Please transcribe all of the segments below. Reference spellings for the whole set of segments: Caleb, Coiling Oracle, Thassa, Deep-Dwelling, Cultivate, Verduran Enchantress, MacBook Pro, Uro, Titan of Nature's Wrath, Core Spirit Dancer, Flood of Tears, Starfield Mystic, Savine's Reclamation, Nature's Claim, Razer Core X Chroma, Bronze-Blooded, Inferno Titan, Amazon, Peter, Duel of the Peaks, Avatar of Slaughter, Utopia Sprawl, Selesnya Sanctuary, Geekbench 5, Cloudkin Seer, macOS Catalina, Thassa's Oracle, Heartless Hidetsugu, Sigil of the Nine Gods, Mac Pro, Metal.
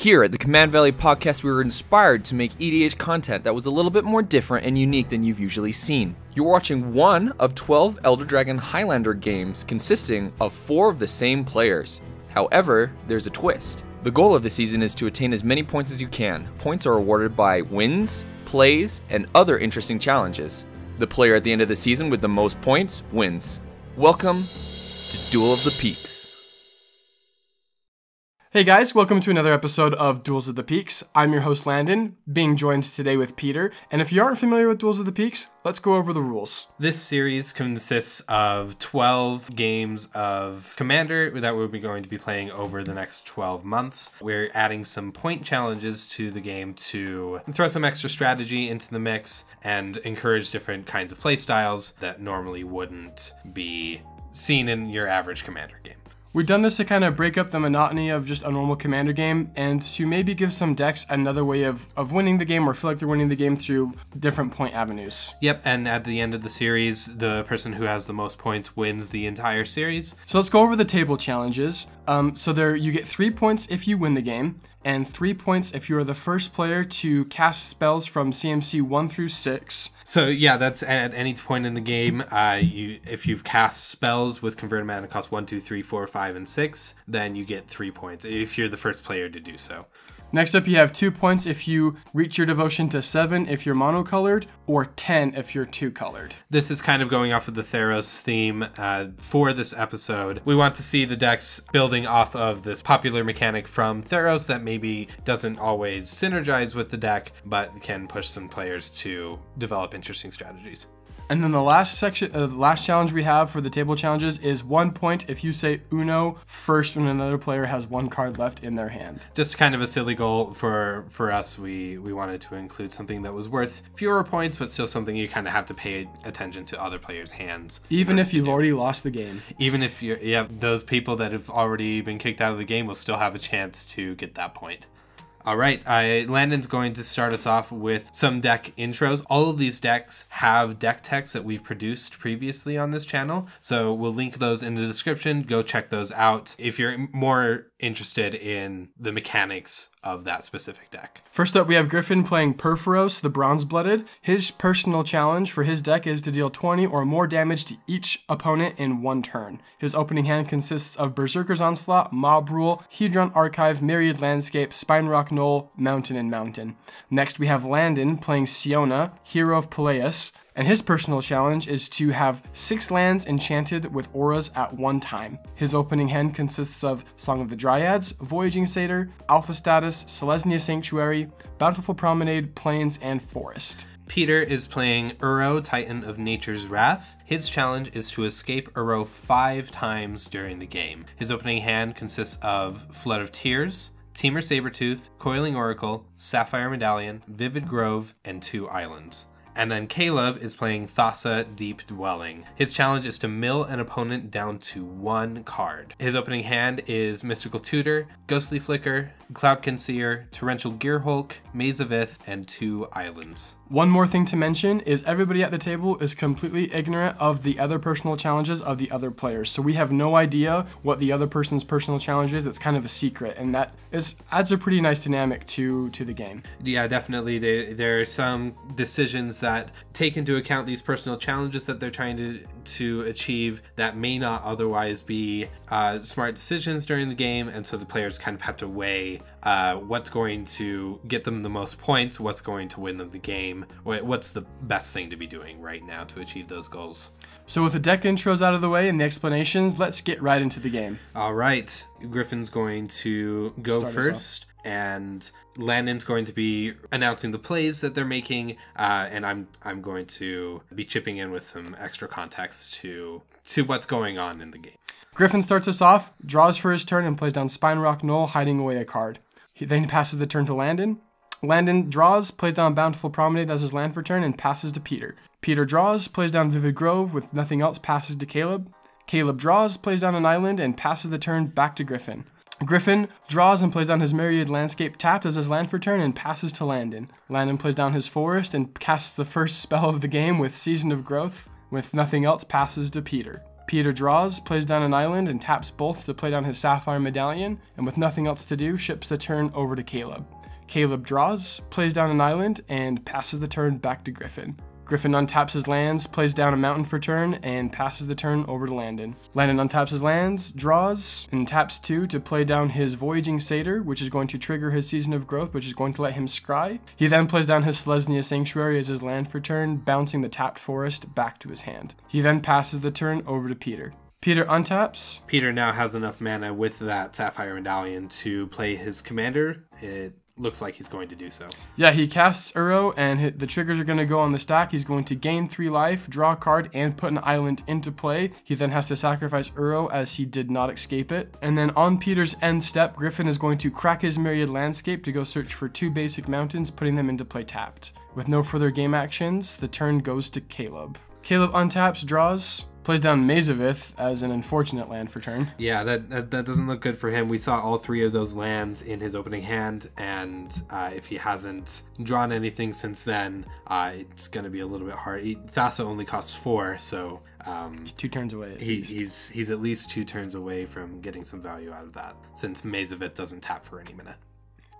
Here at the Command Valley Podcast, we were inspired to make EDH content that was a little bit more different and unique than you've usually seen. You're watching one of 12 Elder Dragon Highlander games consisting of 4 of the same players. However, there's a twist. The goal of the season is to attain as many points as you can. Points are awarded by wins, plays, and other interesting challenges. The player at the end of the season with the most points wins. Welcome to Duel of the Peaks. Hey guys, welcome to another episode of Duels of the Peaks. I'm your host Landon, being joined today with Peter, and if you aren't familiar with Duels of the Peaks, let's go over the rules. This series consists of 12 games of Commander that we'll be going to be playing over the next 12 months. We're adding some point challenges to the game to throw some extra strategy into the mix and encourage different kinds of playstyles that normally wouldn't be seen in your average Commander game. We've done this to kind of break up the monotony of just a normal Commander game and to maybe give some decks another way of winning the game or feel like they're winning the game through different point avenues. Yep, and at the end of the series, the person who has the most points wins the entire series. So let's go over the table challenges. You get 3 points if you win the game and 3 points if you are the first player to cast spells from CMC 1 through 6. So yeah, that's at any point in the game. If you've cast spells with converted mana cost 1, 2, 3, 4, 5, and 6, then you get 3 points if you're the first player to do so. Next up, you have 2 points if you reach your devotion to 7 if you're monocolored, or 10 if you're 2-colored. This is kind of going off of the Theros theme for this episode. We want to see the decks building off of this popular mechanic from Theros that maybe doesn't always synergize with the deck, but can push some players to develop interesting strategies. And then the last section, the last challenge we have for the table challenges is 1 point if you say Uno first when another player has 1 card left in their hand. Just kind of a silly goal for us. We wanted to include something that was worth fewer points, but still something you kind of have to pay attention to other players' hands. Even if you've already lost the game. Even if you're, yeah, those people that have already been kicked out of the game will still have a chance to get that point. All right, Landon's going to start us off with some deck intros. All of these decks have deck techs that we've produced previously on this channel, so we'll link those in the description. Go check those out if you're more interested in the mechanics of that specific deck. First up, we have Griffin playing Perforos, the Bronze-Blooded. His personal challenge for his deck is to deal 20 or more damage to each opponent in 1 turn. His opening hand consists of Berserker's Onslaught, Mob Rule, Hedron Archive, Myriad Landscape, Spine Rock Knoll, Mountain, and Mountain. Next, we have Landon playing Siona, Hero of Pyleas. And his personal challenge is to have 6 lands enchanted with auras at one time. His opening hand consists of Song of the Dryads, Voyaging Satyr, Alpha Status, Selesnya Sanctuary, Bountiful Promenade, Plains, and Forest. Peter is playing Uro, Titan of Nature's Wrath. His challenge is to escape Uro 5 times during the game. His opening hand consists of Flood of Tears, Temur Sabertooth, Coiling Oracle, Sapphire Medallion, Vivid Grove, and 2 Islands. And then Caleb is playing Thassa, Deep-Dwelling. His challenge is to mill an opponent down to 1 card. His opening hand is Mystical Tutor, Ghostly Flicker, Cloudkin Seer, Torrential Gearhulk, Maze of Ith, and 2 Islands. One more thing to mention is everybody at the table is completely ignorant of the other personal challenges of the other players. So we have no idea what the other person's personal challenge is. It's kind of a secret, and that adds a pretty nice dynamic to the game. Yeah, definitely. There are some decisions that take into account these personal challenges that they're trying to achieve that may not otherwise be smart decisions during the game, and so the players kind of have to weigh what's going to get them the most points, what's going to win them the game, what's the best thing to be doing right now to achieve those goals. So with the deck intros out of the way and the explanations, let's get right into the game. All right, Griffin's going to go first, and Landon's going to be announcing the plays that they're making, and I'm going to be chipping in with some extra context to what's going on in the game. Griffin starts us off, draws for his turn, and plays down Spine Rock Knoll, hiding away a card. He then passes the turn to Landon. Landon draws, plays down Bountiful Promenade as his land for turn, and passes to Peter. Peter draws, plays down Vivid Grove with nothing else, passes to Caleb. Caleb draws, plays down an island, and passes the turn back to Griffin. Griffin draws and plays down his Myriad Landscape tapped as his land for turn, and passes to Landon. Landon plays down his forest and casts the first spell of the game with Season of Growth. With nothing else, passes to Peter. Peter draws, plays down an island, and taps both to play down his Sapphire Medallion, and with nothing else to do, ships the turn over to Caleb. Caleb draws, plays down an island, and passes the turn back to Griffin. Griffin untaps his lands, plays down a mountain for turn, and passes the turn over to Landon. Landon untaps his lands, draws, and taps two to play down his Voyaging Satyr, which is going to trigger his Season of Growth, which is going to let him scry. He then plays down his Selesnya Sanctuary as his land for turn, bouncing the tapped forest back to his hand. He then passes the turn over to Peter. Peter untaps. Peter now has enough mana with that Sapphire Medallion to play his commander. It looks like he's going to do so. Yeah, he casts Uro, and the triggers are going to go on the stack. He's going to gain 3 life, draw a card, and put an island into play. He then has to sacrifice Uro as he did not escape it. And then on Peter's end step, Griffin is going to crack his Myriad Landscape to go search for 2 basic mountains, putting them into play tapped. With no further game actions, the turn goes to Caleb. Caleb untaps, draws, plays down Mazavith as an unfortunate land for turn. Yeah, that doesn't look good for him. We saw all 3 of those lands in his opening hand, and if he hasn't drawn anything since then, it's going to be a little bit hard. Thassa only costs 4, so he's 2 turns away. He's at least 2 turns away from getting some value out of that, since Mazavith doesn't tap for any minute.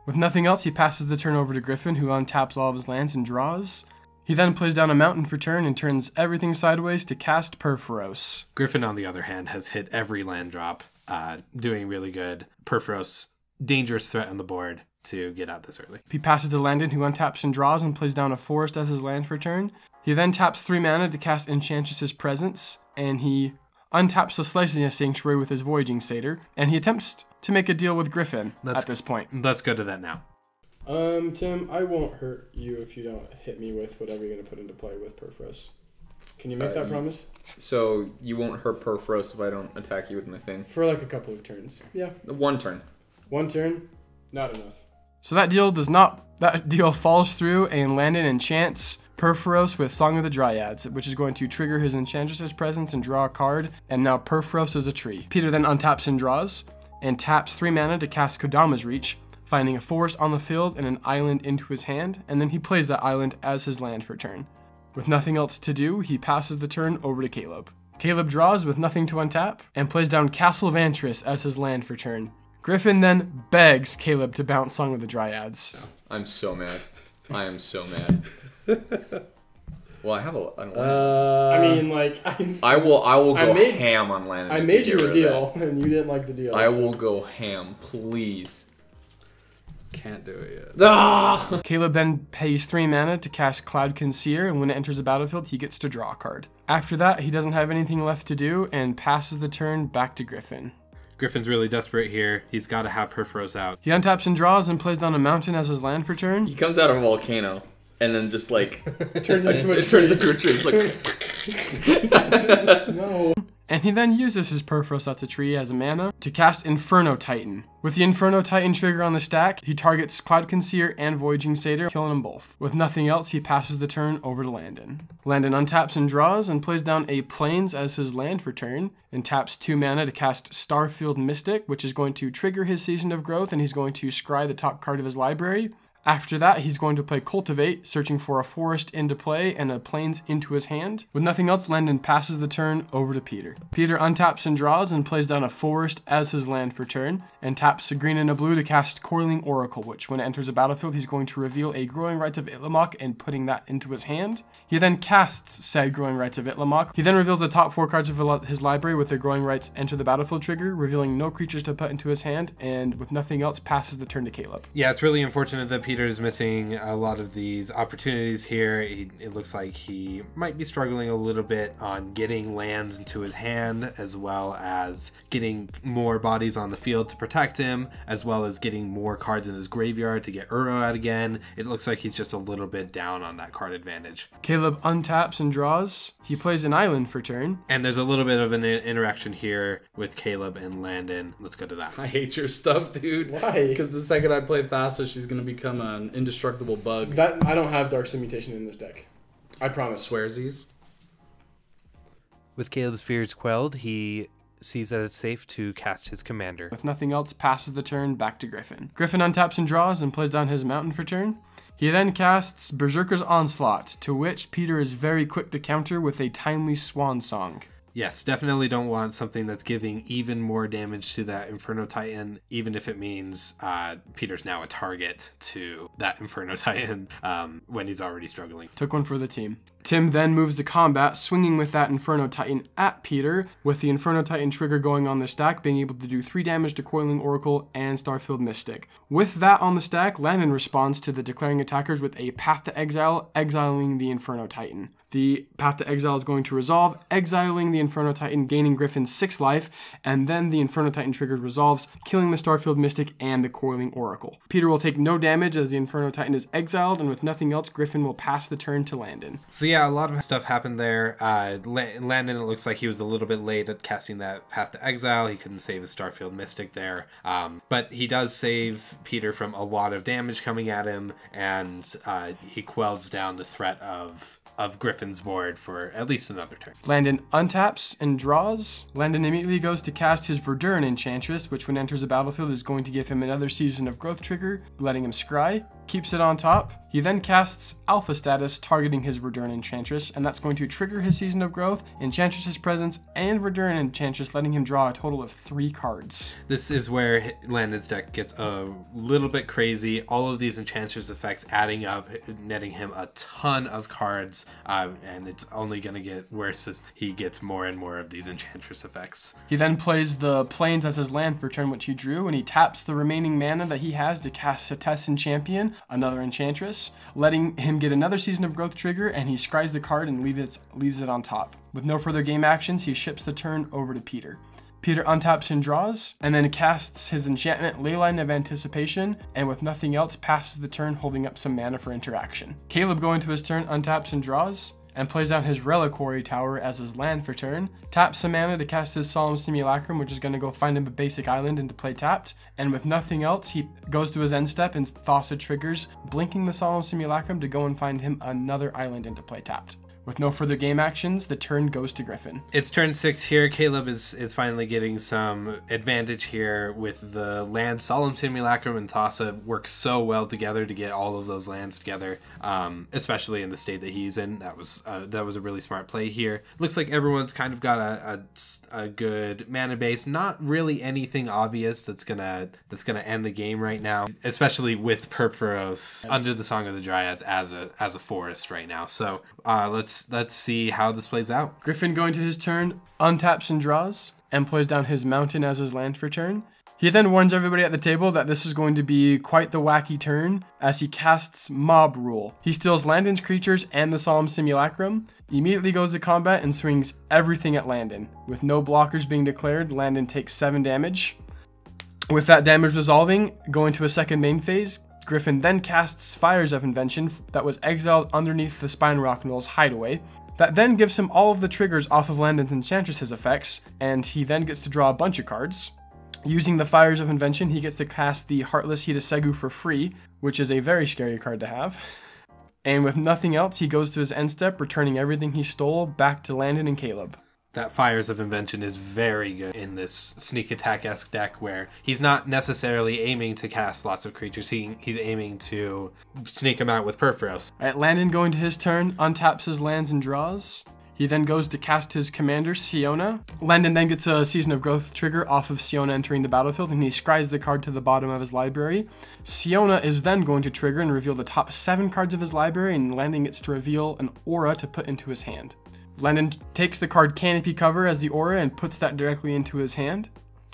With nothing else, he passes the turn over to Griffin, who untaps all of his lands and draws. He then plays down a mountain for turn and turns everything sideways to cast Perforos. Griffin, on the other hand, has hit every land drop, doing really good. Perforos, dangerous threat on the board to get out this early. He passes to Landon, who untaps and draws and plays down a forest as his land for turn. He then taps 3 mana to cast Enchantress's Presence, and he untaps the Selesnya Sanctuary with his Voyaging Satyr, and he attempts to make a deal with Griffin at this point. Let's go to that now. Tim, I won't hurt you if you don't hit me with whatever you're going to put into play with Perforos. Can you make that promise? So you won't hurt Perforos if I don't attack you with my thing? For like a couple of turns. Yeah. One turn. One turn? Not enough. So that deal falls through, and Landon enchants Perforos with Song of the Dryads, which is going to trigger his Enchantress's Presence and draw a card, and now Perforos is a tree. Peter then untaps and draws, and taps 3 mana to cast Kodama's Reach, finding a forest on the field and an island into his hand, and then he plays that island as his land for turn. With nothing else to do, he passes the turn over to Caleb. Caleb draws with nothing to untap, and plays down Castle of Antris as his land for turn. Griffin then begs Caleb to bounce Song of the Dryads. I'm so mad. I am so mad. Well, I have a... I will go ham on Landon. I made you a deal, and you didn't like the deal. I will go ham, please. Can't do it yet. Ah! Caleb then pays 3 mana to cast Cloud Conceer, and when it enters the battlefield, he gets to draw a card. After that, he doesn't have anything left to do and passes the turn back to Griffin. Griffin's really desperate here. He's got to have Perforos out. He untaps and draws and plays down a mountain as his land for turn. He comes out of a volcano and then just like turns into a tree. Just like no. And he then uses his Perforos, that's a tree, as a mana, to cast Inferno Titan. With the Inferno Titan trigger on the stack, he targets Cloud Conceer and Voyaging Satyr, killing them both. With nothing else, he passes the turn over to Landon. Landon untaps and draws, and plays down a Plains as his land for turn, and taps 2 mana to cast Starfield Mystic, which is going to trigger his Season of Growth, and he's going to scry the top card of his library. After that, he's going to play Cultivate, searching for a forest into play and a plains into his hand. With nothing else, Landon passes the turn over to Peter. Peter untaps and draws and plays down a forest as his land for turn, and taps a green and a blue to cast Coiling Oracle, which when it enters a battlefield, he's going to reveal a Growing Rights of Itlamok and putting that into his hand. He then casts said Growing Rights of Itlamok. He then reveals the top 4 cards of his library with the Growing Rights enter the battlefield trigger, revealing no creatures to put into his hand, and with nothing else, passes the turn to Caleb. Yeah, it's really unfortunate that Peter's missing a lot of these opportunities here. It looks like he might be struggling a little bit on getting lands into his hand, as well as getting more bodies on the field to protect him, as well as getting more cards in his graveyard to get Uro out again. It looks like he's just a little bit down on that card advantage. Caleb untaps and draws. He plays an island for turn. And there's a little bit of an interaction here with Caleb and Landon. Let's go to that. I hate your stuff, dude. Why? Because the second I play Thassa, she's going to become an indestructible bug. That I don't have Dark Simulation in this deck. I promise. Swearsies. With Caleb's fears quelled, he sees that it's safe to cast his commander. With nothing else, passes the turn back to Griffin. Griffin untaps and draws and plays down his mountain for turn. He then casts Berserker's Onslaught, to which Peter is very quick to counter with a timely swan song. Yes, definitely don't want something that's giving even more damage to that Inferno Titan, even if it means Peter's now a target to that Inferno Titan when he's already struggling. Took one for the team. Tim then moves to combat, swinging with that Inferno Titan at Peter, with the Inferno Titan trigger going on the stack, being able to do 3 damage to Coiling Oracle and Starfield Mystic. With that on the stack, Landon responds to the declaring attackers with a Path to Exile, exiling the Inferno Titan. The Path to Exile is going to resolve, exiling the Inferno Titan, gaining Griffin's 6 life, and then the Inferno Titan trigger resolves, killing the Starfield Mystic and the Coiling Oracle. Peter will take no damage as the Inferno Titan is exiled, and with nothing else, Griffin will pass the turn to Landon. So yeah, a lot of stuff happened there. Landon, it looks like he was a little bit late at casting that Path to Exile. He couldn't save his Starfield Mystic there, but he does save Peter from a lot of damage coming at him, and he quells down the threat of Griffin's board for at least another turn. Landon untaps and draws. Landon immediately goes to cast his Verduran Enchantress, which when enters the battlefield is going to give him another Season of Growth trigger, letting him scry. Keeps it on top. He then casts Alpha Status, targeting his Verduran Enchantress, and that's going to trigger his Season of Growth, Enchantress's Presence, and Verduran Enchantress, letting him draw a total of 3 cards. This is where Landon's deck gets a little bit crazy. All of these Enchantress effects adding up, netting him a ton of cards, and it's only going to get worse as he gets more and more of these Enchantress effects. He then plays the Plains as his land for turn, which he drew, and he taps the remaining mana that he has to cast Setessan Champion, another Enchantress, letting him get another Season of Growth trigger, and he scries the card and leaves it on top. With no further game actions, he ships the turn over to Peter. Peter untaps and draws, and then casts his enchantment Leyline of Anticipation, and with nothing else, passes the turn, holding up some mana for interaction. Caleb, going to his turn, untaps and draws, and plays down his Reliquary Tower as his land for turn, taps some mana to cast his Solemn Simulacrum, which is going to go find him a basic island and to play tapped, and with nothing else, he goes to his end step and Thassa triggers, blinking the Solemn Simulacrum to go and find him another island and to play tapped. With no further game actions, the turn goes to Griffin. It's turn 6 here. Caleb is finally getting some advantage here with the land. Solemn Simulacrum and Thassa work so well together to get all of those lands together, especially in the state that he's in. That was a really smart play here. Looks like everyone's kind of got a good mana base. Not really anything obvious that's gonna end the game right now, especially with Perforos under the Song of the Dryads as a forest right now. So let's see how this plays out. Griffin, going to his turn, untaps and draws, and plays down his mountain as his land for turn. He then warns everybody at the table that this is going to be quite the wacky turn, as he casts Mob Rule. He steals Landon's creatures and the Solemn Simulacrum, immediately goes to combat and swings everything at Landon. With no blockers being declared, Landon takes 7 damage. With that damage resolving, going to a second main phase, Griffin then casts Fires of Invention that was exiled underneath the Spine Rock Knoll's hideaway. That then gives him all of the triggers off of Landon's Enchantress's effects, and he then gets to draw a bunch of cards. Using the Fires of Invention, he gets to cast the Heartless Hidetsugu for free, which is a very scary card to have. And with nothing else, he goes to his end step, returning everything he stole back to Landon and Caleb. That Fires of Invention is very good in this sneak attack-esque deck where he's not necessarily aiming to cast lots of creatures. He's aiming to sneak them out with Perforos. All right, Landon, going to his turn, untaps his lands and draws. He then goes to cast his commander, Siona. Landon then gets a Season of Growth trigger off of Siona entering the battlefield, and he scries the card to the bottom of his library. Siona is then going to trigger and reveal the top 7 cards of his library, and Landon gets to reveal an aura to put into his hand. Landon takes the card Canopy Cover as the aura and puts that directly into his hand.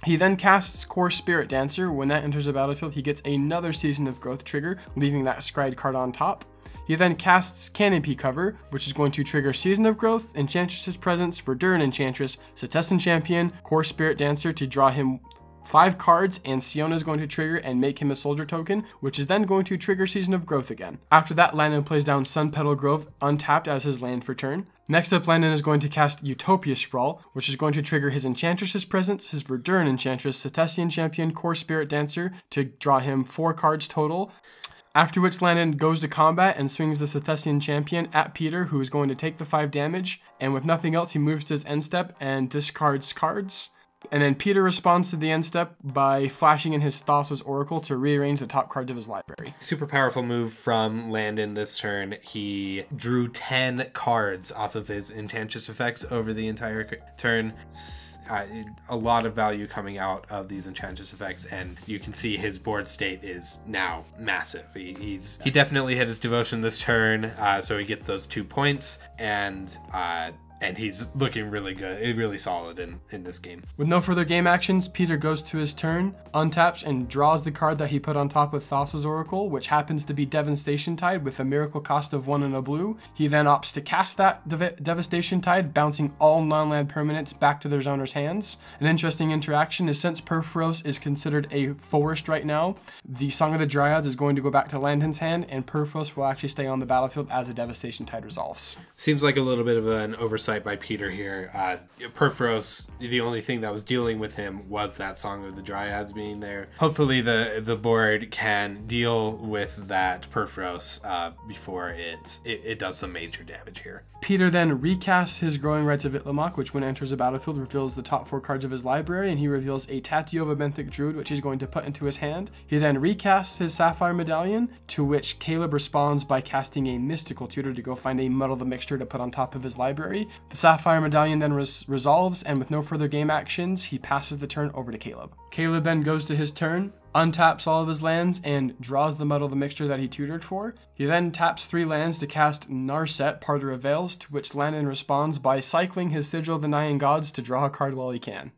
He then casts Core Spirit Dancer. When that enters the battlefield, he gets another Season of Growth trigger, leaving that scried card on top. He then casts Canopy Cover, which is going to trigger Season of Growth, Enchantress's Presence, Verduran Enchantress, Setessan Champion, Core Spirit Dancer to draw him 5 cards, and Siona is going to trigger and make him a soldier token, which is then going to trigger Season of Growth again. After that, Landon plays down Sun Petal Grove, untapped as his land for turn. Next up, Landon is going to cast Utopia Sprawl, which is going to trigger his Enchantress's Presence, his Verduran Enchantress, Setessan Champion, Core Spirit Dancer to draw him 4 cards total. After which, Landon goes to combat and swings the Setessan Champion at Peter, who is going to take the 5 damage, and with nothing else, he moves to his end step and discards cards. And then Peter responds to the end step by flashing in his Thassa's Oracle to rearrange the top cards of his library. Super powerful move from Landon this turn. He drew 10 cards off of his Enchantress effects over the entire turn. A lot of value coming out of these Enchantress effects, and you can see his board state is now massive. He definitely hit his devotion this turn, so he gets those 2 points, and he's looking really good, really solid in this game. With no further game actions, Peter goes to his turn, untaps, and draws the card that he put on top with Thassa's Oracle, which happens to be Devastation Tide with a miracle cost of 1 and a blue. He then opts to cast that Devastation Tide, bouncing all non-land permanents back to their owner's hands. An interesting interaction is, since Perforos is considered a forest right now, the Song of the Dryads is going to go back to Landon's hand, and Perforos will actually stay on the battlefield as a Devastation Tide resolves. Seems like a little bit of an oversight by Peter here. Perforos, the only thing that was dealing with him was that Song of the Dryads being there. Hopefully the board can deal with that Perforos before it does some major damage here. Peter then recasts his Growing Rites of Itlamok, which when enters the battlefield reveals the top 4 cards of his library, and he reveals a Tattoo of a Benthic Druid, which he's going to put into his hand. He then recasts his Sapphire Medallion, to which Caleb responds by casting a Mystical Tutor to go find a Muddle the Mixture to put on top of his library. The Sapphire Medallion then resolves, and with no further game actions, he passes the turn over to Caleb. Caleb then goes to his turn, untaps all of his lands, and draws the Muddle the Mixture that he tutored for. He then taps 3 lands to cast Narset, Parter of Veils, to which Landon responds by cycling his Sigil of the Nyan Gods to draw a card while he can.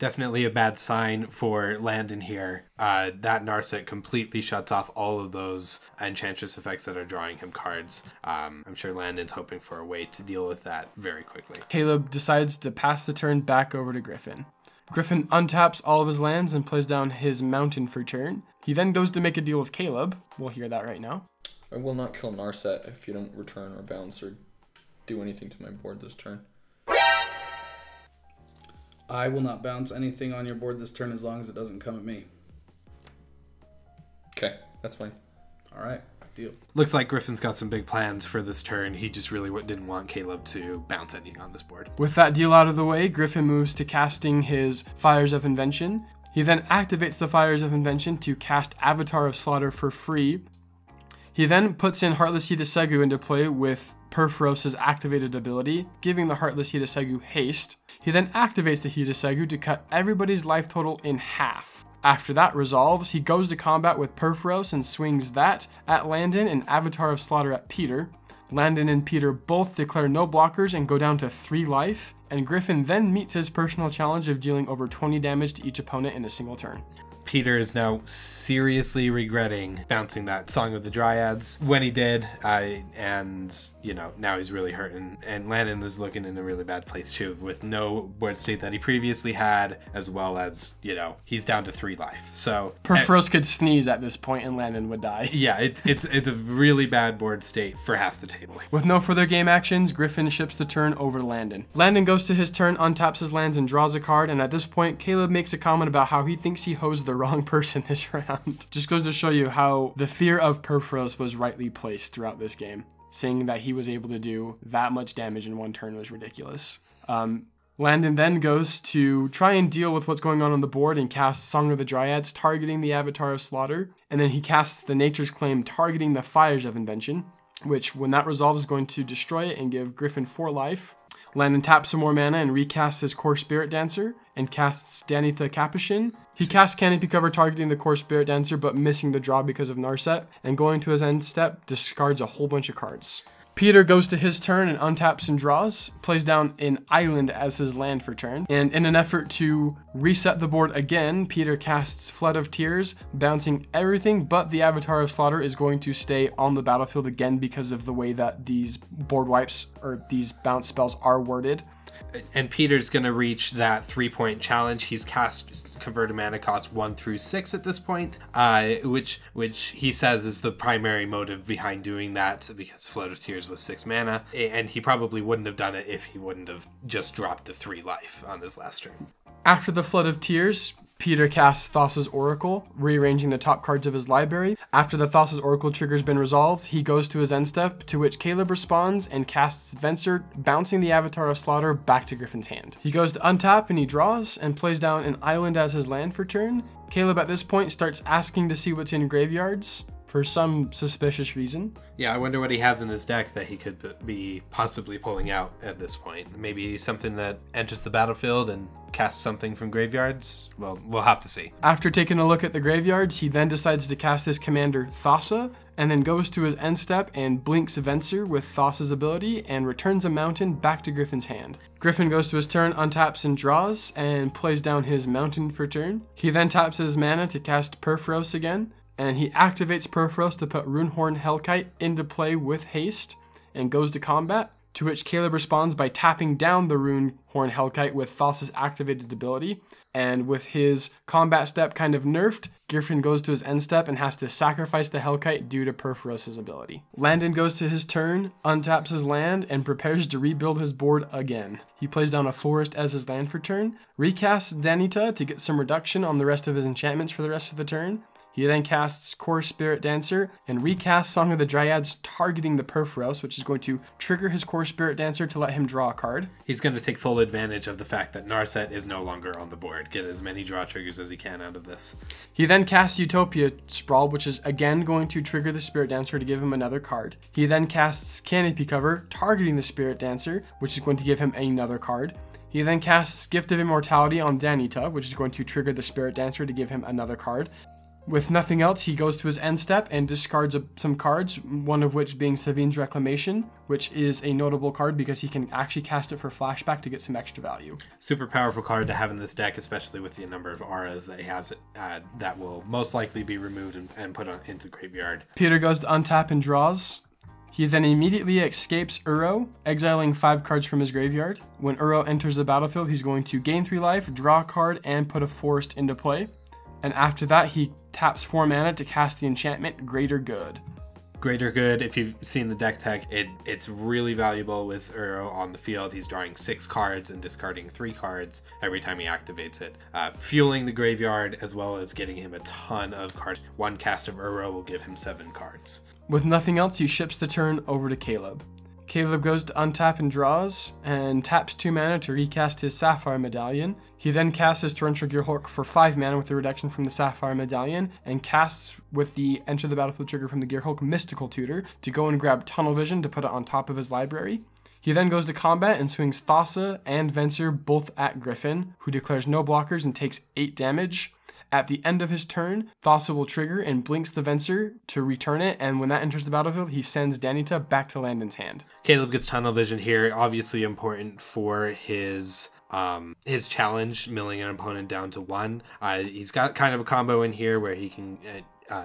Definitely a bad sign for Landon here. That Narset completely shuts off all of those Enchantress effects that are drawing him cards. I'm sure Landon's hoping for a way to deal with that very quickly. Caleb decides to pass the turn back over to Griffin. Griffin untaps all of his lands and plays down his Mountain for turn. He then goes to make a deal with Caleb. We'll hear that right now. I will not kill Narset if you don't return or bounce or do anything to my board this turn. I will not bounce anything on your board this turn as long as it doesn't come at me. Okay, that's fine. All right, deal. Looks like Griffin's got some big plans for this turn. He just really didn't want Caleb to bounce anything on this board. With that deal out of the way, Griffin moves to casting his Fires of Invention. He then activates the Fires of Invention to cast Avatar of Slaughter for free. He then puts in Heartless Hidetsugu into play with Perforos' activated ability, giving the Heartless Hidetsugu haste. He then activates the Hidetsugu to cut everybody's life total in half. After that resolves, he goes to combat with Perforos and swings that at Landon and Avatar of Slaughter at Peter. Landon and Peter both declare no blockers and go down to 3 life, and Griffin then meets his personal challenge of dealing over 20 damage to each opponent in a single turn. Peter is now seriously regretting bouncing that Song of the Dryads when he did, and you know, now he's really hurting, and Landon is looking in a really bad place too, with no board state that he previously had, as well as, you know, he's down to 3 life. So Perforos could sneeze at this point and Landon would die. Yeah, it's a really bad board state for half the table. With no further game actions, Griffin ships the turn over to Landon. Landon goes to his turn, untaps his lands, and draws a card, and at this point Caleb makes a comment about how he thinks he hosed the wrong person this round. Just goes to show you how the fear of Perforos was rightly placed throughout this game. Seeing that he was able to do that much damage in 1 turn was ridiculous. Landon then goes to try and deal with what's going on the board and casts Song of the Dryads, targeting the Avatar of Slaughter, and then he casts the Nature's Claim, targeting the Fires of Invention, which when that resolves is going to destroy it and give Griffin 4 life. Landon taps some more mana and recasts his Core Spirit Dancer and casts Danitha Capashen. He casts Canopy Cover, targeting the Core Spirit Dancer but missing the draw because of Narset, and going to his end step discards a whole bunch of cards. Peter goes to his turn and untaps and draws, plays down an island as his land for turn, and in an effort to reset the board again, Peter casts Flood of Tears, bouncing everything, but the Avatar of Slaughter is going to stay on the battlefield again because of the way that these board wipes or these bounce spells are worded. And Peter's going to reach that 3-point challenge. He's cast Converted Mana Cost 1 through 6 at this point, which he says is the primary motive behind doing that, because Flood of Tears was 6 mana, and he probably wouldn't have done it if he wouldn't have just dropped the 3 life on this last turn. After the Flood of Tears, Peter casts Thassa's Oracle, rearranging the top cards of his library. After the Thassa's Oracle trigger's been resolved, he goes to his end step, to which Caleb responds and casts Venser, bouncing the Avatar of Slaughter back to Griffin's hand. He goes to untap and he draws and plays down an island as his land for turn. Caleb at this point starts asking to see what's in graveyards for some suspicious reason. Yeah, I wonder what he has in his deck that he could be possibly pulling out at this point. Maybe something that enters the battlefield and casts something from graveyards? Well, we'll have to see. After taking a look at the graveyards, he then decides to cast his commander, Thassa, and then goes to his end step and blinks Venser with Thassa's ability and returns a mountain back to Griffin's hand. Griffin goes to his turn, untaps and draws, and plays down his mountain for turn. He then taps his mana to cast Perforos again, and he activates Perforos to put Runehorn Hellkite into play with haste and goes to combat, to which Caleb responds by tapping down the Runehorn Hellkite with Thassa's activated ability, and with his combat step kind of nerfed, Griffin goes to his end step and has to sacrifice the Hellkite due to Perforos' ability. Landon goes to his turn, untaps his land, and prepares to rebuild his board again. He plays down a forest as his land for turn, recasts Danitha to get some reduction on the rest of his enchantments for the rest of the turn. He then casts Core Spirit Dancer and recasts Song of the Dryads, targeting the Perforos, which is going to trigger his Core Spirit Dancer to let him draw a card. He's going to take full advantage of the fact that Narset is no longer on the board. Get as many draw triggers as he can out of this. He then casts Utopia Sprawl, which is again going to trigger the Spirit Dancer to give him another card. He then casts Canopy Cover, targeting the Spirit Dancer, which is going to give him another card. He then casts Gift of Immortality on Danitha, which is going to trigger the Spirit Dancer to give him another card. With nothing else, he goes to his end step and discards some cards, one of which being Savine's Reclamation, which is a notable card because he can actually cast it for flashback to get some extra value. Super powerful card to have in this deck, especially with the number of auras that he has that will most likely be removed and put into graveyard. Peter goes to untap and draws. He then immediately escapes Uro, exiling 5 cards from his graveyard. When Uro enters the battlefield, he's going to gain 3 life, draw a card, and put a forest into play. And after that, he taps 4 mana to cast the enchantment Greater Good. Greater Good, if you've seen the deck tech, it's really valuable with Uro on the field. He's drawing 6 cards and discarding 3 cards every time he activates it, fueling the graveyard as well as getting him a ton of cards. One cast of Uro will give him 7 cards. With nothing else, he ships the turn over to Caleb. Caleb goes to untap and draws, and taps 2 mana to recast his Sapphire Medallion. He then casts his Torrential Gearhulk for 5 mana with the reduction from the Sapphire Medallion, and casts with the Enter the Battlefield trigger from the Gearhulk Mystical Tutor to go and grab Tunnel Vision to put it on top of his library. He then goes to combat and swings Thassa and Venser both at Griffin, who declares no blockers and takes 8 damage. At the end of his turn, Thassa will trigger and blinks the Venser to return it, and when that enters the battlefield, he sends Danitha back to Landon's hand. Caleb gets Tunnel Vision here, obviously important for his challenge, milling an opponent down to 1. He's got kind of a combo in here where he can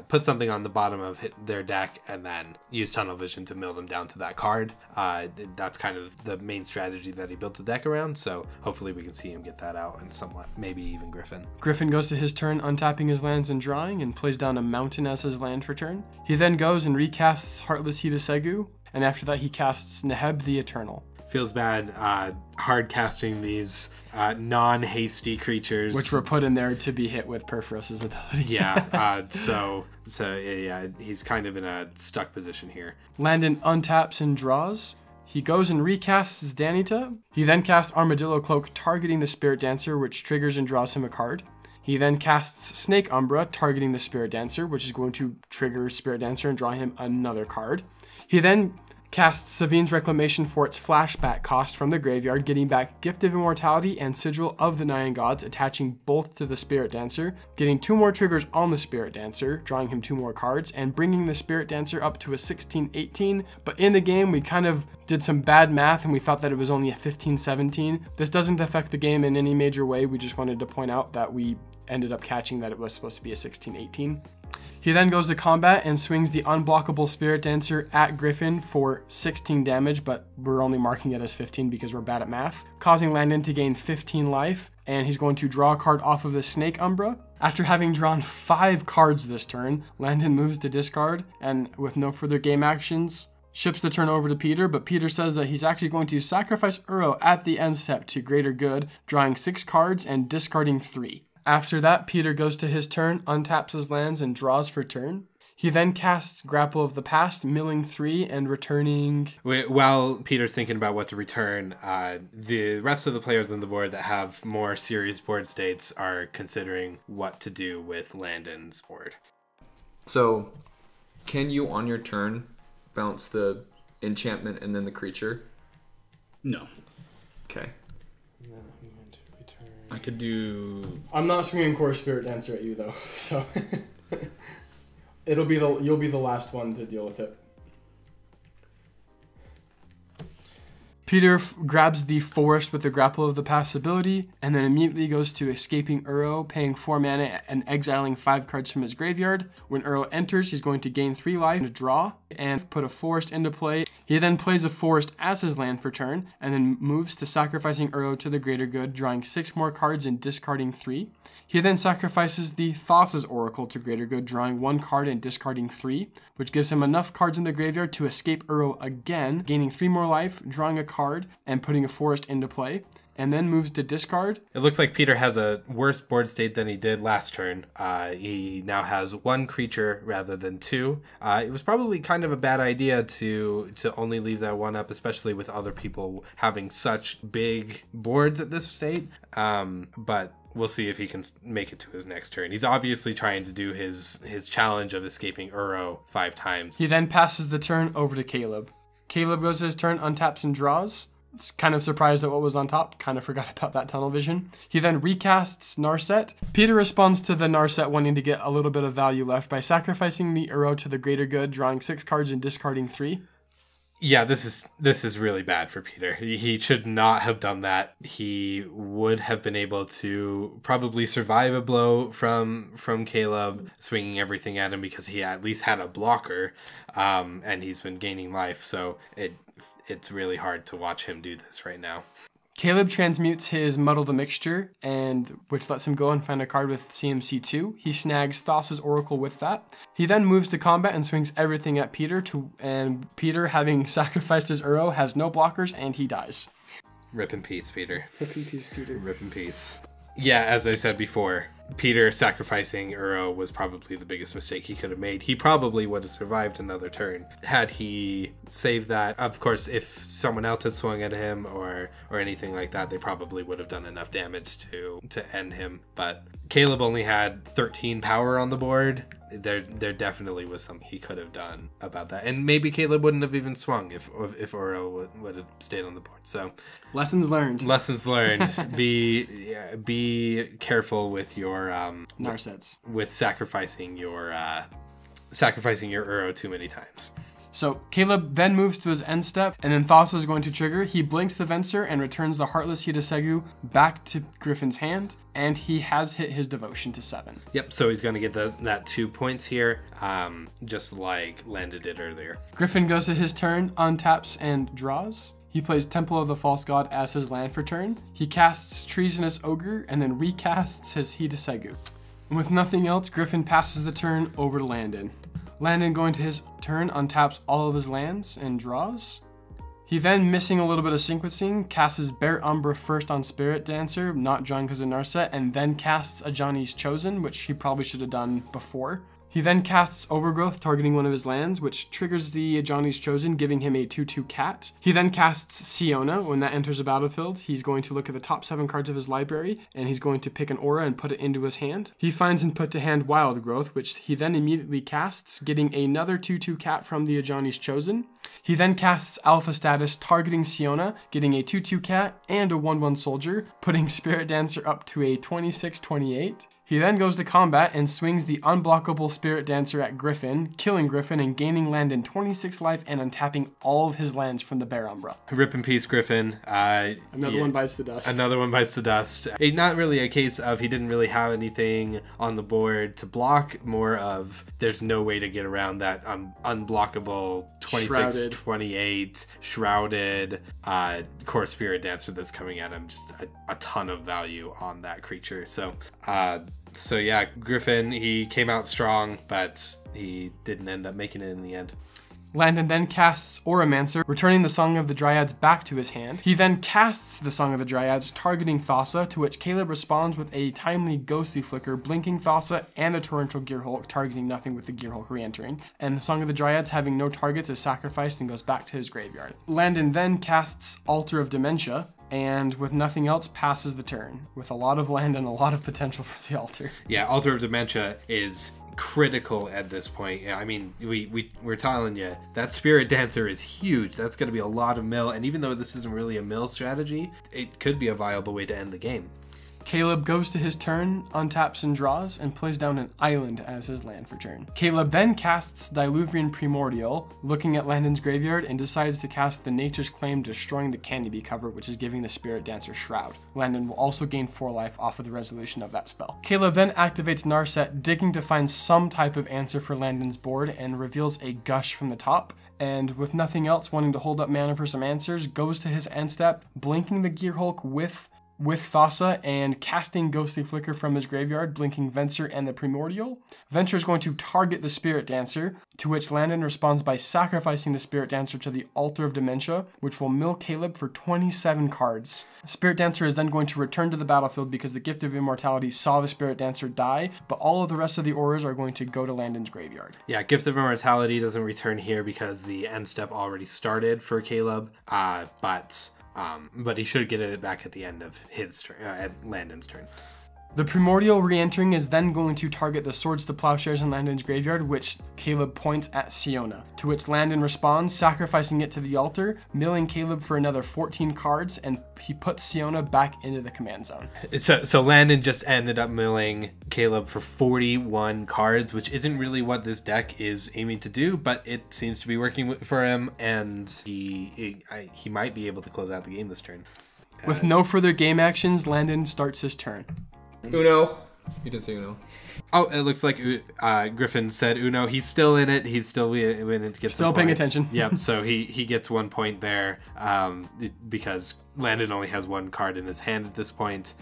put something on the bottom of their deck and then use Tunnel Vision to mill them down to that card. That's kind of the main strategy that he built the deck around, so hopefully we can see him get that out and somewhat, maybe even Griffin. Griffin goes to his turn, untapping his lands and drawing, and plays down a mountain as his land for turn. He then goes and recasts Heartless Hidetsugu, and after that he casts Neheb the Eternal. Feels bad hard casting these non-hasty creatures, which were put in there to be hit with Perforos' ability. Yeah, so yeah, he's kind of in a stuck position here. Landon untaps and draws. He goes and recasts Danitha. He then casts Armadillo Cloak, targeting the Spirit Dancer, which triggers and draws him a card. He then casts Snake Umbra, targeting the Spirit Dancer, which is going to trigger Spirit Dancer and draw him another card. He then casts Savine's Reclamation for its flashback cost from the graveyard, getting back Gift of Immortality and Sigil of the Nine Gods, attaching both to the Spirit Dancer, getting 2 more triggers on the Spirit Dancer, drawing him 2 more cards, and bringing the Spirit Dancer up to a 16-18. But in the game, we kind of did some bad math and we thought that it was only a 15-17. This doesn't affect the game in any major way. We just wanted to point out that we ended up catching that it was supposed to be a 16-18. He then goes to combat and swings the unblockable Spirit Dancer at Griffin for 16 damage, but we're only marking it as 15 because we're bad at math, causing Landon to gain 15 life, and he's going to draw a card off of the Snake Umbra. After having drawn 5 cards this turn, Landon moves to discard, and with no further game actions, ships the turn over to Peter, but Peter says that he's actually going to sacrifice Uro at the end step to Greater Good, drawing 6 cards and discarding 3. After that, Peter goes to his turn, untaps his lands, and draws for turn. He then casts Grapple of the Past, milling 3 and returning... While Peter's thinking about what to return, the rest of the players on the board that have more serious board states are considering what to do with Landon's board. So, can you, on your turn, bounce the enchantment and then the creature? No. Okay. I could do... I'm not swinging Core Spirit Dancer at you, though, so... You'll be the last one to deal with it. Peter grabs the forest with the Grapple of the Past ability, and then immediately goes to escaping Uro, paying 4 mana and exiling 5 cards from his graveyard. When Uro enters, he's going to gain 3 life and draw, and put a forest into play. He then plays a forest as his land for turn, and then moves to sacrificing Uro to the Greater Good, drawing 6 more cards and discarding 3. He then sacrifices the Thassa's Oracle to Greater Good, drawing 1 card and discarding 3, which gives him enough cards in the graveyard to escape Uro again, gaining 3 more life, drawing a card, and putting a forest into play, and then moves to discard. It looks like Peter has a worse board state than he did last turn. He now has 1 creature rather than 2. It was probably kind of a bad idea to only leave that one up, especially with other people having such big boards at this state. But we'll see if he can make it to his next turn. He's obviously trying to do his challenge of escaping Uro 5 times. He then passes the turn over to Caleb. Caleb goes to his turn, untaps and draws. It's kind of surprised at what was on top, kind of forgot about that tunnel vision. He then recasts Narset. Peter responds to the Narset wanting to get a little bit of value left by sacrificing the Uro to the Greater Good, drawing 6 cards and discarding 3. Yeah, this is really bad for Peter. He should not have done that. He would have been able to probably survive a blow from Caleb swinging everything at him because he at least had a blocker, and he's been gaining life. So it's really hard to watch him do this right now. Caleb transmutes his Muddle the Mixture, and which lets him go and find a card with CMC2. He snags Thassa's Oracle with that. He then moves to combat and swings everything at Peter, and Peter, having sacrificed his Uro, has no blockers, and he dies. Rip in peace, Peter. Rip in peace, Peter. Rip in peace. Yeah, as I said before, Peter sacrificing Uro was probably the biggest mistake he could have made. He probably would have survived another turn had he saved that. Of course, if someone else had swung at him or anything like that, they probably would have done enough damage to end him. But Caleb only had 13 power on the board. There definitely was something he could have done about that. And maybe Caleb wouldn't have even swung if Uro would have stayed on the board. So lessons learned. Lessons learned. Be careful with your Narsets. With sacrificing your Uro too many times. So Caleb then moves to his end step, and then Thassa is going to trigger. He blinks the Venser and returns the Heartless Hidetsugu back to Griffin's hand, and he has hit his devotion to 7. Yep, so he's going to get that 2 points here, just like Landon did earlier. Griffin goes to his turn, untaps, and draws. He plays Temple of the False God as his land for turn. He casts Treasonous Ogre, and then recasts his Hidetsugu. And with nothing else, Griffin passes the turn over to Landon. Landon, going to his turn, untaps all of his lands and draws. He then, missing a little bit of sequencing, casts Bare Umbra first on Spirit Dancer, not drawing because of Narset, and then casts Ajani's Chosen, which he probably should have done before. He then casts Overgrowth, targeting one of his lands, which triggers the Ajani's Chosen, giving him a 2-2 cat. He then casts Siona. When that enters the battlefield, he's going to look at the top 7 cards of his library, and he's going to pick an aura and put it into his hand. He finds and put to hand Wild Growth, which he then immediately casts, getting another 2-2 cat from the Ajani's Chosen. He then casts Alpha Status, targeting Siona, getting a 2-2 cat and a 1-1 soldier, putting Spirit Dancer up to a 26-28. He then goes to combat and swings the unblockable Spirit Dancer at Griffin, killing Griffin and gaining Landon 26 life and untapping all of his lands from the Bare Umbra. Rip in peace, Griffin. Another one bites the dust. Another one bites the dust. It's not really a case of he didn't really have anything on the board to block, more of there's no way to get around that unblockable 26-28 shrouded Core Spirit Dancer that's coming at him. Just a ton of value on that creature. So yeah, Griffin, he came out strong, but he didn't end up making it in the end. Landon then casts Oromancer, returning the Song of the Dryads back to his hand. He then casts the Song of the Dryads, targeting Thassa, to which Caleb responds with a timely ghostly flicker, blinking Thassa and the Torrential Gearhulk, targeting nothing with the Gearhulk re-entering, and the Song of the Dryads, having no targets, is sacrificed and goes back to his graveyard. Landon then casts Altar of Dementia, and with nothing else, passes the turn, with a lot of land and a lot of potential for the altar. Yeah, Altar of Dementia is critical at this point. Yeah, I mean, we're telling you, that Spirit Dancer is huge. That's going to be a lot of mill, and even though this isn't really a mill strategy, it could be a viable way to end the game. Caleb goes to his turn, untaps and draws, and plays down an island as his land for turn. Caleb then casts Diluvian Primordial, looking at Landon's graveyard, and decides to cast the Nature's Claim, destroying the Canopy Cover, which is giving the Spirit Dancer Shroud. Landon will also gain 4 life off of the resolution of that spell. Caleb then activates Narset, digging to find some type of answer for Landon's board, and reveals a Gush from the top, and with nothing else, wanting to hold up mana for some answers, goes to his end step, blinking the Gearhulk with Thassa and casting Ghostly Flicker from his graveyard, blinking Venser and the Primordial. Venser is going to target the Spirit Dancer, to which Landon responds by sacrificing the Spirit Dancer to the Altar of Dementia, which will mill Caleb for 27 cards. Spirit Dancer is then going to return to the battlefield because the Gift of Immortality saw the Spirit Dancer die, but all of the rest of the auras are going to go to Landon's graveyard. Yeah, Gift of Immortality doesn't return here because the end step already started for Caleb, but he should get it back at the end of his turn, at Landon's turn. The Primordial re-entering is then going to target the Swords to Plowshares in Landon's graveyard, which Caleb points at Siona, to which Landon responds, sacrificing it to the altar, milling Caleb for another 14 cards, and he puts Siona back into the command zone. So Landon just ended up milling Caleb for 41 cards, which isn't really what this deck is aiming to do, but it seems to be working for him, and he might be able to close out the game this turn. With no further game actions, Landon starts his turn. Uno. He didn't say Uno. Oh, it looks like Griffin said Uno. He's still in it. He's still in it. Gets still paying attention. Yep. So he gets 1 point there because Landon only has 1 card in his hand at this point.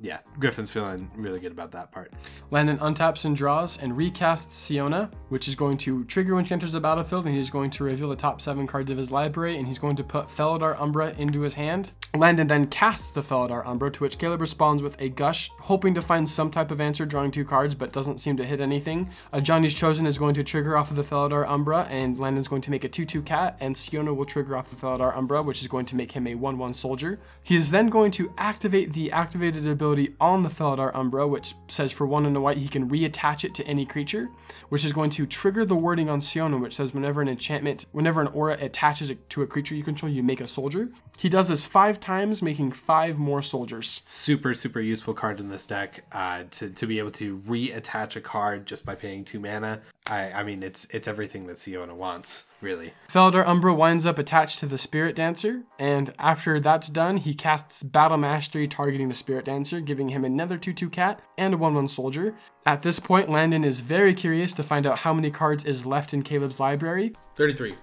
Yeah, Griffin's feeling really good about that part. Landon untaps and draws and recasts Siona, which is going to trigger when she enters the battlefield, and he's going to reveal the top 7 cards of his library, and he's going to put Felidar Umbra into his hand. Landon then casts the Felidar Umbra, to which Caleb responds with a Gush, hoping to find some type of answer, drawing 2 cards, but doesn't seem to hit anything. Johnny's Chosen is going to trigger off of the Felidar Umbra, and Landon's going to make a 2-2 cat, and Siona will trigger off the Felidar Umbra, which is going to make him a 1-1 soldier. He is then going to activate the activated ability on the Felidar Umbra, which says for 1 and a white he can reattach it to any creature, which is going to trigger the wording on Siona, which says whenever an aura attaches it to a creature you control, you make a soldier. He does this 5 times, making 5 more soldiers. Super useful card in this deck to be able to reattach a card just by paying 2 mana. I mean, it's everything that Siona wants, really. Felidar Umbra winds up attached to the Spirit Dancer, and after that's done, he casts Battle Mastery, targeting the Spirit Dancer, giving him another 2-2 cat and a 1-1 soldier. At this point, Landon is very curious to find out how many cards is left in Caleb's library. 33.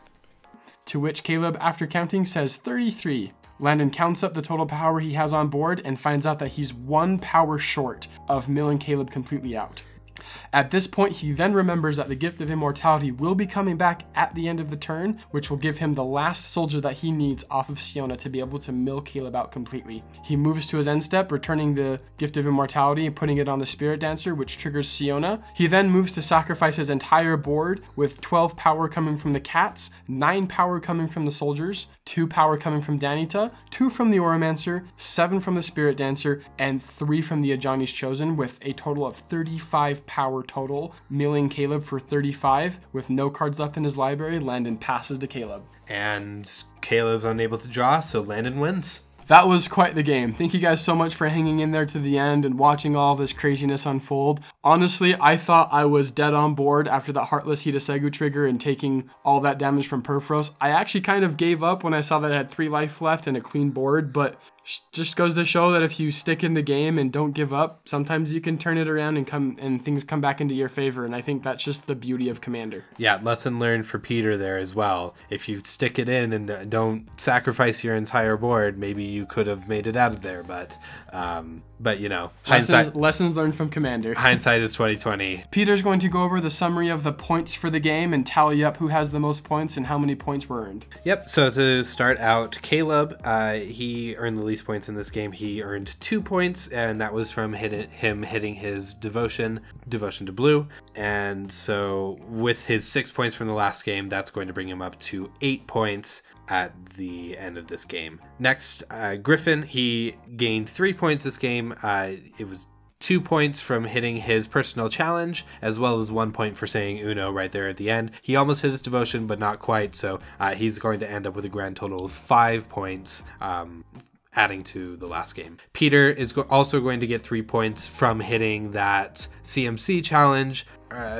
To which Caleb, after counting, says 33. Landon counts up the total power he has on board and finds out that he's 1 power short of milling Caleb completely out. At this point, he then remembers that the Gift of Immortality will be coming back at the end of the turn, which will give him the last soldier that he needs off of Siona to be able to mill Caleb out completely. He moves to his end step, returning the Gift of Immortality and putting it on the Spirit Dancer, which triggers Siona. He then moves to sacrifice his entire board, with 12 power coming from the cats, 9 power coming from the soldiers, 2 power coming from Danitha, 2 from the Oromancer, 7 from the Spirit Dancer, and 3 from the Ajani's Chosen, with a total of 35 power total, milling Caleb for 35. With no cards left in his library, Landon passes to Caleb. And Caleb's unable to draw, so Landon wins. That was quite the game. Thank you guys so much for hanging in there to the end and watching all this craziness unfold. Honestly, I thought I was dead on board after that Heartless Hidetsugu trigger and taking all that damage from Perforos. I actually kind of gave up when I saw that I had 3 life left and a clean board, but Just goes to show that if you stick in the game and don't give up, sometimes you can turn it around and things come back into your favor. And I think that's just the beauty of Commander. Yeah, lesson learned for Peter there as well. If you stick it in and don't sacrifice your entire board, maybe you could have made it out of there. But you know, lessons learned from Commander. Hindsight is 20/20. Peter's going to go over the summary of the points for the game and tally up who has the most points and how many points were earned. Yep. So to start out, Caleb, he earned the least points in this game. He earned 2 points, and that was from him hitting his devotion to blue. And so with his 6 points from the last game, that's going to bring him up to 8 points at the end of this game. Next, Griffin, he gained 3 points this game. It was 2 points from hitting his personal challenge, as well as 1 point for saying Uno right there at the end. He almost hit his devotion, but not quite, so he's going to end up with a grand total of 5 points, adding to the last game. Peter is also going to get 3 points from hitting that CMC challenge,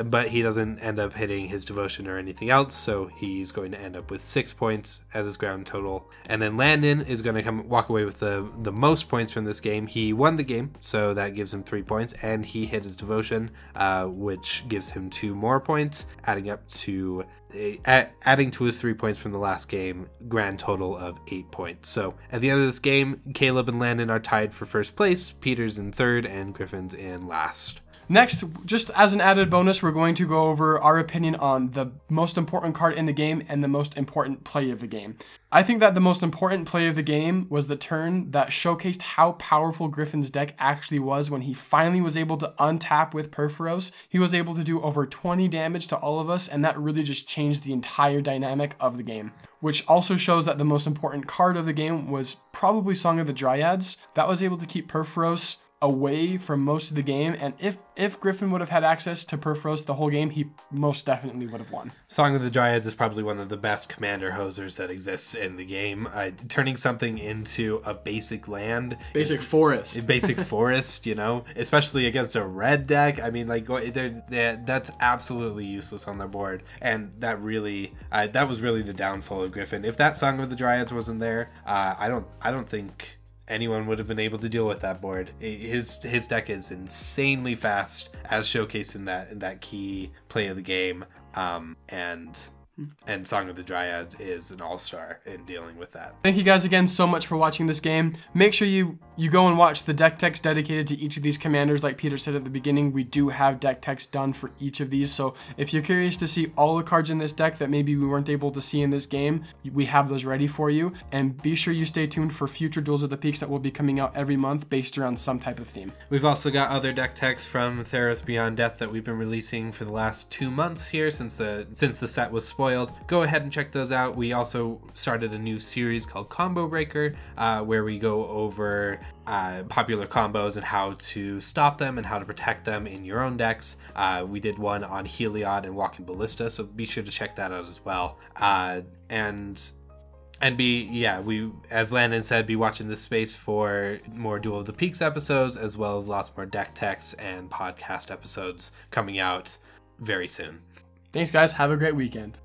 but he doesn't end up hitting his devotion or anything else, so he's going to end up with 6 points as his ground total. And then Landon is going to walk away with the most points from this game. He won the game, so that gives him 3 points, and he hit his devotion, which gives him 2 more points, adding up to his 3 points from the last game, grand total of 8 points. So at the end of this game, Caleb and Landon are tied for first place, Peter's in third, and Griffin's in last. Next, just as an added bonus, we're going to go over our opinion on the most important card in the game and the most important play of the game. I think that the most important play of the game was the turn that showcased how powerful Griffin's deck actually was when he finally was able to untap with Perforos. He was able to do over 20 damage to all of us, and that really just changed the entire dynamic of the game. Which also shows that the most important card of the game was probably Song of the Dryads. That was able to keep Perforos away from most of the game, and if Griffin would have had access to Perforos the whole game, he most definitely would have won. Song of the Dryads is probably one of the best Commander hosers that exists in the game. Turning something into a basic land. Basic forest, you know, especially against a red deck. I mean, like, that's absolutely useless on their board, and that really, that was really the downfall of Griffin. If that Song of the Dryads wasn't there, I don't think anyone would have been able to deal with that board. His deck is insanely fast, as showcased in that key play of the game, and Song of the Dryads is an all-star in dealing with that. Thank you guys again so much for watching this game. Make sure you go and watch the deck text dedicated to each of these commanders. Like Peter said at the beginning, we do have deck text done for each of these, so if you're curious to see all the cards in this deck that maybe we weren't able to see in this game, we have those ready for you. And be sure you stay tuned for future Duels of the Peaks that will be coming out every month based around some type of theme. We've also got other deck texts from Theros Beyond Death that we've been releasing for the last 2 months here since the set was spoiled. Go ahead and check those out. We also started a new series called Combo Breaker, where we go over popular combos and how to stop them and how to protect them in your own decks. We did one on Heliod and Walking Ballista, so be sure to check that out as well. And as Landon said, be watching this space for more Duel of the Peaks episodes, as well as lots more deck texts and podcast episodes coming out very soon. Thanks guys, have a great weekend.